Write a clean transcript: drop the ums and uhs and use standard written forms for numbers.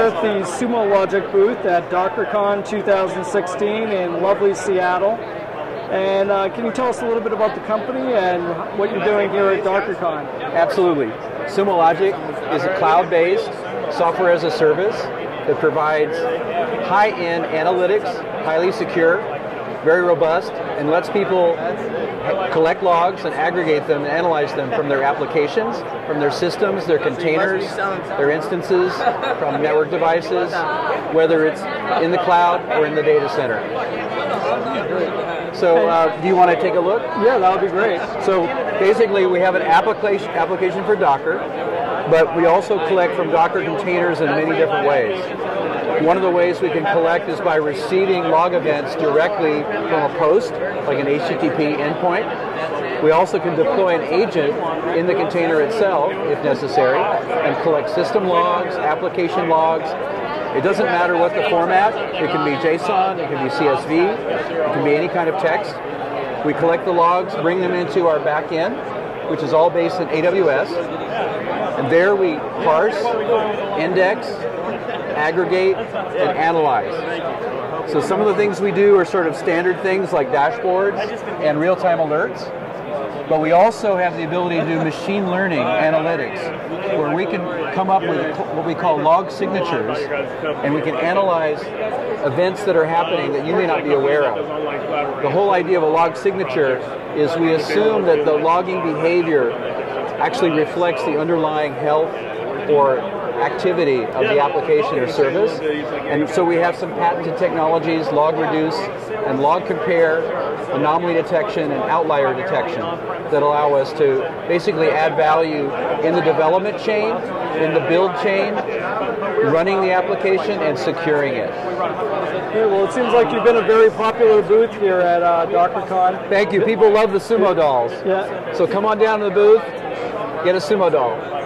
here at the Sumo Logic booth at DockerCon 2016 in lovely Seattle. And can you tell us a little bit about the company and what you're doing here at DockerCon? Absolutely. Sumo Logic is a cloud-based software as a service that provides high-end analytics, highly secure, very robust, and lets people collect logs and aggregate them and analyze them from their applications, from their systems, their containers, their instances, from network devices, whether it's in the cloud or in the data center. So do you want to take a look? Yeah, that would be great. So basically we have an application for Docker, but we also collect from Docker containers in many different ways. One of the ways we can collect is by receiving log events directly from a post, like an HTTP endpoint. We also can deploy an agent in the container itself, if necessary, and collect system logs, application logs. It doesn't matter what the format. It can be JSON, it can be CSV, it can be any kind of text. We collect the logs, bring them into our back end, which is all based in AWS. And there we parse, index, aggregate, and analyze. So some of the things we do are sort of standard things like dashboards and real-time alerts, but we also have the ability to do machine learning analytics, where we can come up with what we call log signatures, and we can analyze events that are happening that you may not be aware of. The whole idea of a log signature is we assume that the logging behavior actually reflects the underlying health or activity of the application or service. And so we have some patented technologies, log reduce and log compare, anomaly detection and outlier detection that allow us to basically add value in the development chain, in the build chain, running the application and securing it. Yeah, well, it seems like you've been a very popular booth here at DockerCon. Thank you. People love the sumo dolls. Yeah. So come on down to the booth, get a sumo doll.